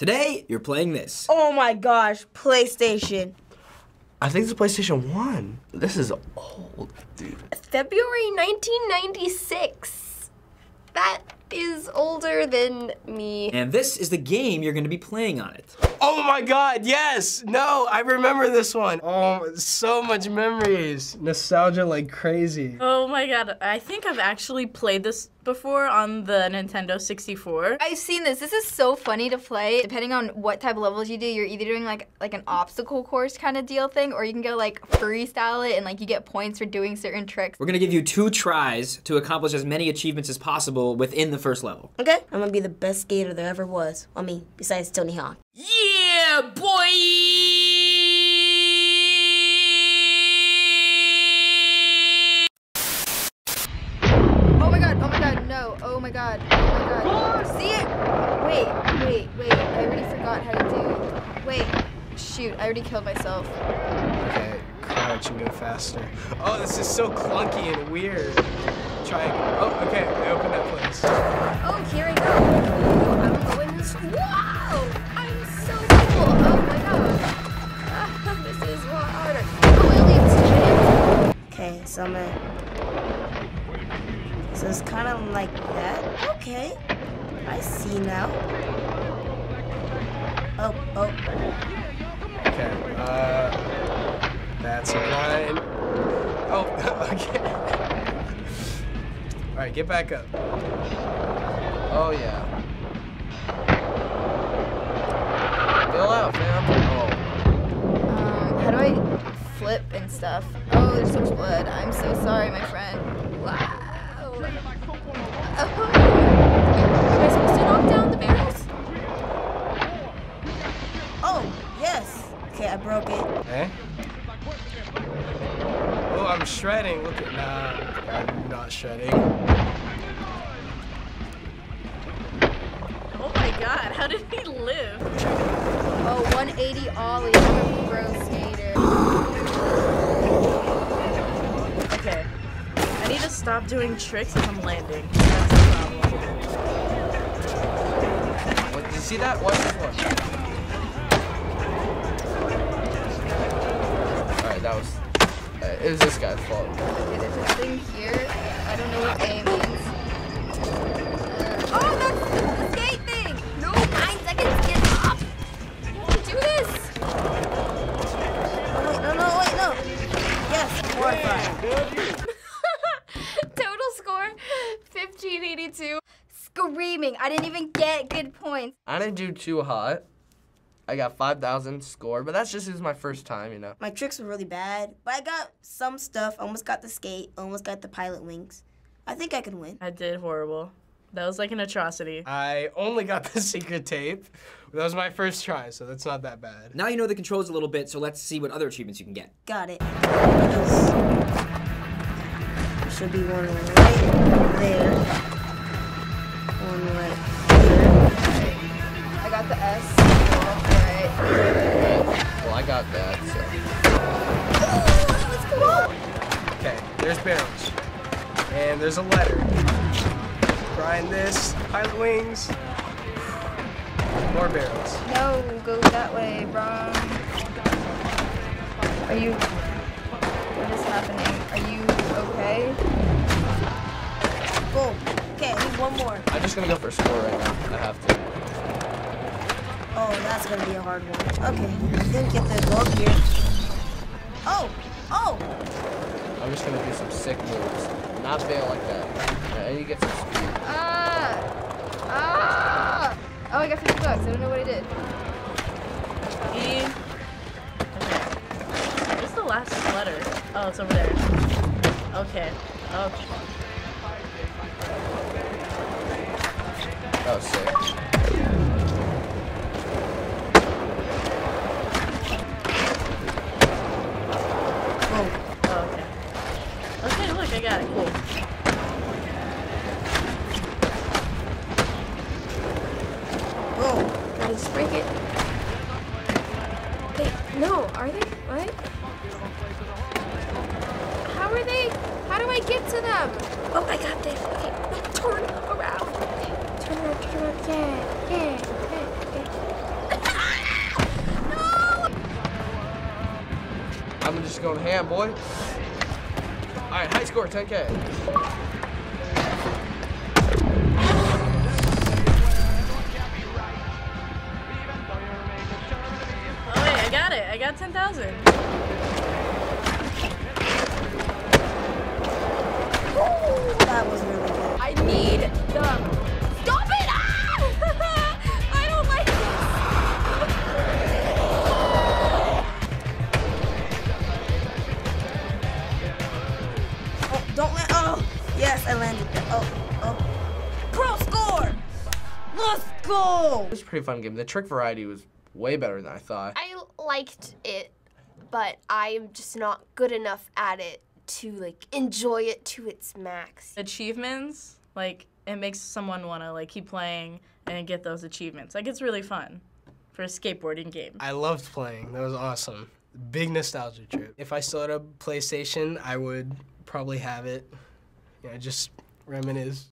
Today, you're playing this. Oh my gosh, PlayStation. I think it's a PlayStation 1. This is old, dude. February 1996. That is older than me. And this is the game you're gonna be playing on it. Oh my god, yes! No, I remember this one. Oh, so much memories. Nostalgia like crazy. Oh my god, I think I've actually played this before on the Nintendo 64. I've seen this. This is so funny to play. Depending on what type of levels you do, you're either doing like an obstacle course kind of deal thing, or you can go like freestyle it and like you get points for doing certain tricks. We're gonna give you 2 tries to accomplish as many achievements as possible within the first level. Okay. I'm gonna be the best skater there ever was. I mean, besides Tony Hawk. Yeah, boy! God. Oh my god. See it? Wait. I already forgot how to do it. Wait. Shoot, I already killed myself. Okay, crouch and go faster. Oh, this is so clunky and weird. Try again. Oh, okay, I opened that place. Oh, here I go. I'm going this. Wow! I'm so cool. Oh my god. This is water. Oh, aliens. Okay, so I'm gonna. So it's kind of like that. Okay, I see now. Oh. Okay, that's mine. Oh, okay. All right, get back up. Oh yeah. Fill out, fam. Oh. How do I flip and stuff? Oh, there's so much blood. I'm so sorry, my friend. Wow. Am I supposed to knock down the barrels? Oh, yes. Okay, I broke it. Eh? Oh, I'm shredding. Look at that. I'm not shredding. Oh my god, how did he live? Oh, 180 Ollie. I'm a pro skater. Okay. I need to stop doing tricks as I'm landing. That's the problem. What, did you see that? Watch the floor. Alright, that was... it was this guy's fault. Okay, there's a thing here. I don't know what A means. Oh, that's the skate thing! No, 9 seconds, get up! Do this! Oh, wait, no. Yes, qualify. 1582. Screaming. I didn't even get good points. I didn't do too hot. I got 5,000 score, but that's just it was my first time, you know. My tricks were really bad, but I got some stuff. I almost got the skate, almost got the pilot wings. I think I can win. I did horrible. That was like an atrocity. I only got the secret tape. That was my first try, so that's not that bad. Now you know the controls a little bit, so let's see what other achievements you can get. Got it. Should be one right there. One right here. I got the S. All right. Well, I got that, so. Oh, let's go on. Okay, there's barrels. And there's a letter. Grind this. Pilot wings. More barrels. No, go that way, wrong. Are you... What is happening? Are you... Okay. Boom. Okay, I need one more. I'm just gonna go for score right now. I have to. Oh, that's gonna be a hard one. Okay, I'm gonna get the gold here. Oh! I'm just gonna do some sick moves. Not fail like that. And you get some speed. Oh, I got 50 bucks. I don't know what I did. E. Okay. What's the last letter? Oh, it's over there. Okay. Okay. Oh, sick. Oh, okay. Okay, look, I got it. Cool. Whoa. Gotta just break it. Wait, no, are they? What? How are they? How do I get to them? Oh my god, they turn around. Turn around, yeah, yeah, yeah, yeah. I'm just going ham, boy. All right, high score, 10K. Oh wait, I got it. I got 10,000. That was really good. I need the. I landed that. Oh, oh. Pro score! Let's go! It was a pretty fun game. The trick variety was way better than I thought. I liked it, but I'm just not good enough at it to, like, enjoy it to its max. Achievements, like, it makes someone want to, like, keep playing and get those achievements. Like, it's really fun for a skateboarding game. I loved playing. That was awesome. Big nostalgia trip. If I still had a PlayStation, I would probably have it. Yeah, just reminisce.